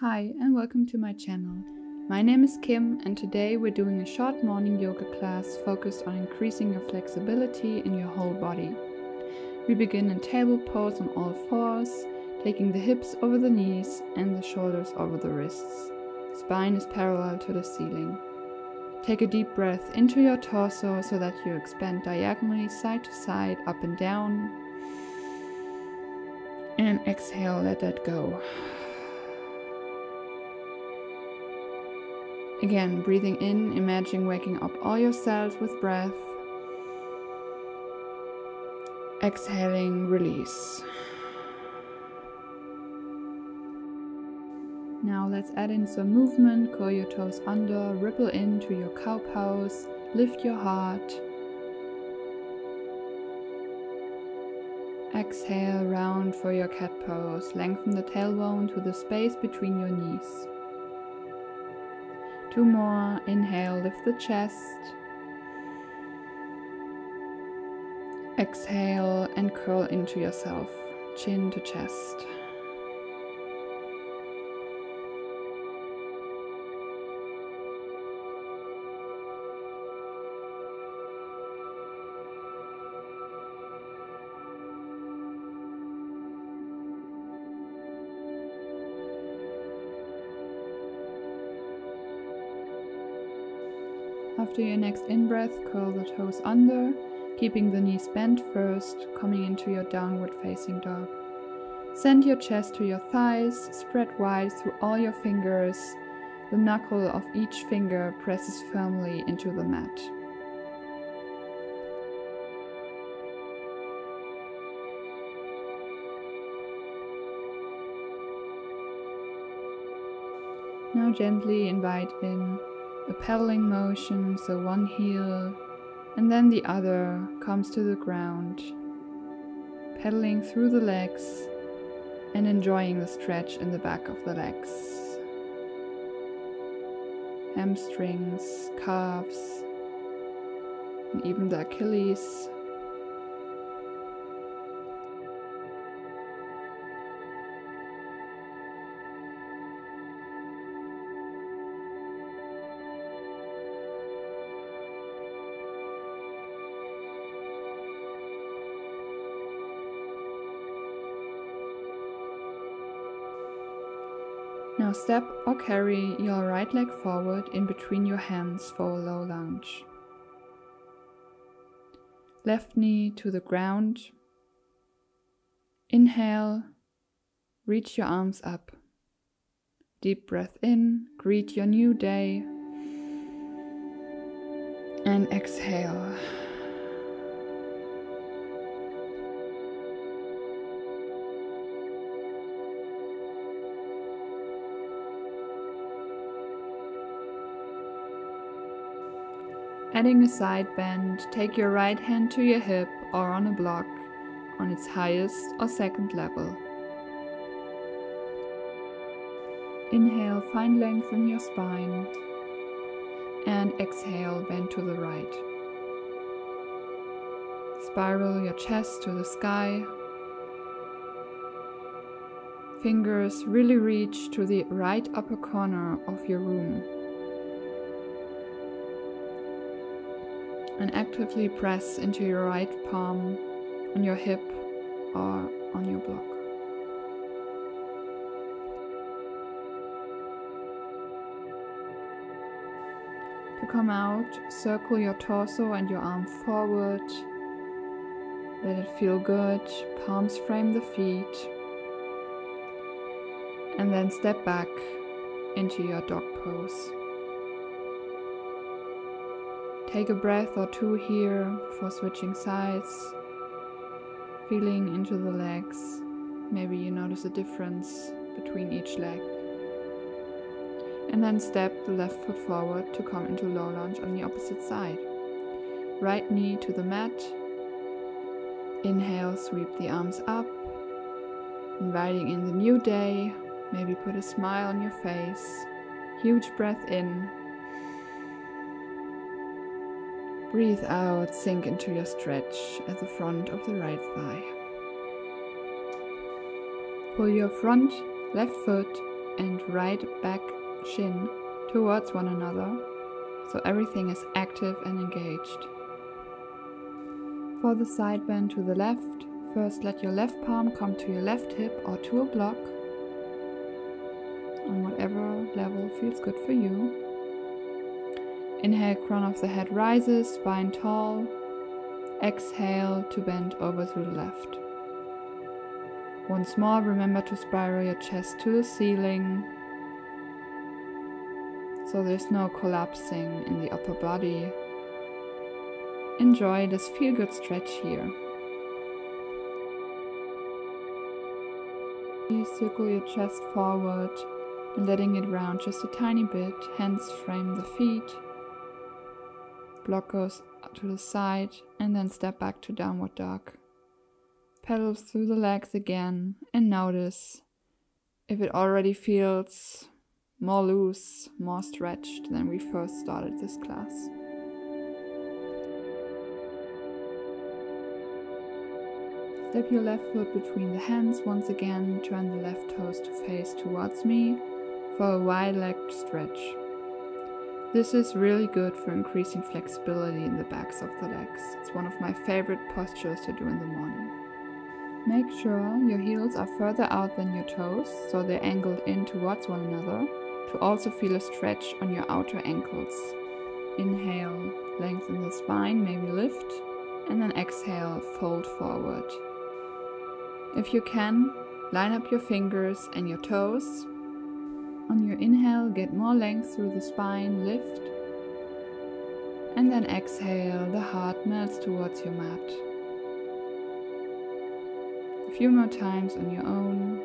Hi and welcome to my channel. My name is Kim and today we're doing a short morning yoga class focused on increasing your flexibility in your whole body. We begin in table pose on all fours, taking the hips over the knees and the shoulders over the wrists. Spine is parallel to the ceiling. Take a deep breath into your torso so that you expand diagonally side to side, up and down. And exhale, let that go. Again, breathing in, imagine waking up all your cells with breath. Exhaling, release. Now let's add in some movement, curl your toes under, ripple into your cow pose, lift your heart. Exhale, round for your cat pose, lengthen the tailbone to the space between your knees. Two more, inhale, lift the chest. Exhale and curl into yourself, chin to chest. After your next in-breath, curl the toes under, keeping the knees bent first, coming into your downward facing dog. Send your chest to your thighs, spread wide through all your fingers. The knuckle of each finger presses firmly into the mat. Now gently invite in a paddling motion, so one heel and then the other comes to the ground, paddling through the legs and enjoying the stretch in the back of the legs, hamstrings, calves, and even the Achilles. Now step or carry your right leg forward in between your hands for a low lunge. Left knee to the ground. Inhale, reach your arms up. Deep breath in, greet your new day. And exhale. Adding a side bend, take your right hand to your hip or on a block on its highest or second level. Inhale, find length in your spine. And exhale, bend to the right. Spiral your chest to the sky. Fingers really reach to the right upper corner of your room. And actively press into your right palm on your hip or on your block. To come out, circle your torso and your arm forward. Let it feel good. Palms frame the feet. And then step back into your dog pose. Take a breath or two here before switching sides, feeling into the legs. Maybe you notice a difference between each leg. And then step the left foot forward to come into low lunge on the opposite side. Right knee to the mat. Inhale, sweep the arms up, inviting in the new day. Maybe put a smile on your face. Huge breath in. Breathe out, sink into your stretch at the front of the right thigh. Pull your front, left foot and right back shin towards one another, so everything is active and engaged. For the side bend to the left, first let your left palm come to your left hip or to a block on whatever level feels good for you. Inhale, crown of the head rises, spine tall. Exhale to bend over to the left. Once more, remember to spiral your chest to the ceiling, so there's no collapsing in the upper body. Enjoy this feel-good stretch here. Please circle your chest forward and letting it round just a tiny bit, hands frame the feet. Block goes to the side and then step back to downward dog. Pedal through the legs again and notice if it already feels more loose, more stretched than we first started this class. Step your left foot between the hands once again, turn the left toes to face towards me for a wide leg stretch. This is really good for increasing flexibility in the backs of the legs. It's one of my favorite postures to do in the morning. Make sure your heels are further out than your toes, so they're angled in towards one another, to also feel a stretch on your outer ankles. Inhale, lengthen the spine, maybe lift, and then exhale, fold forward. If you can, line up your fingers and your toes. On your inhale, get more length through the spine, lift, and then exhale, the heart melts towards your mat. A few more times on your own.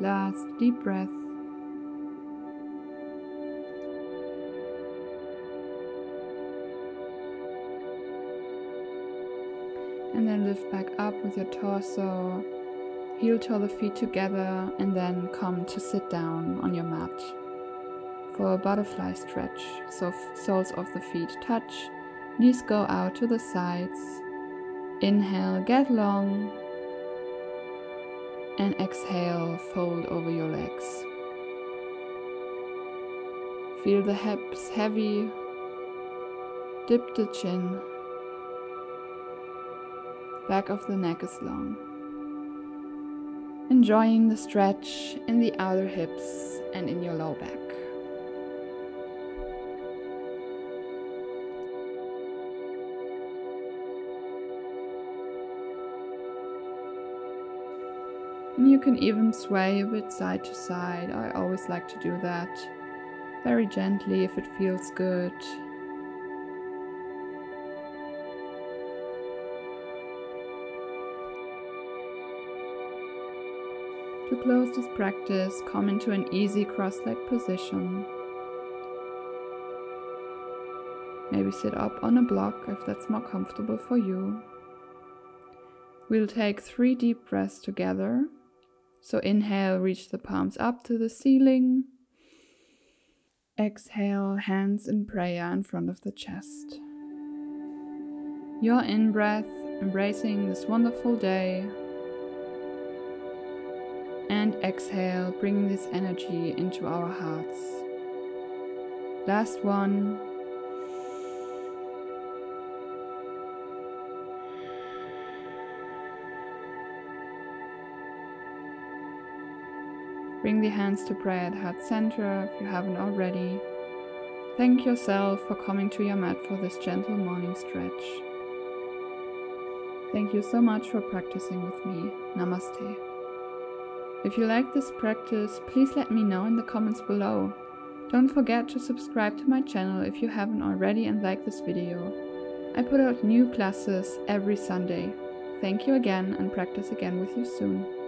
Last deep breath. And then lift back up with your torso, heel toe the feet together, and then come to sit down on your mat for a butterfly stretch. So soles of the feet touch, knees go out to the sides. Inhale, get long. And exhale, fold over your legs. Feel the hips heavy, dip the chin, back of the neck is long. Enjoying the stretch in the outer hips and in your low back. And you can even sway a bit side to side. I always like to do that very gently if it feels good. To close this practice, come into an easy cross-leg position. Maybe sit up on a block if that's more comfortable for you. We'll take 3 deep breaths together. So inhale, reach the palms up to the ceiling. Exhale, hands in prayer in front of the chest. Your in-breath, embracing this wonderful day. And exhale, bringing this energy into our hearts. Last one. Bring the hands to prayer at heart center if you haven't already. Thank yourself for coming to your mat for this gentle morning stretch. Thank you so much for practicing with me. Namaste. If you like this practice, please let me know in the comments below. Don't forget to subscribe to my channel if you haven't already and like this video. I put out new classes every Sunday. Thank you again and practice again with you soon.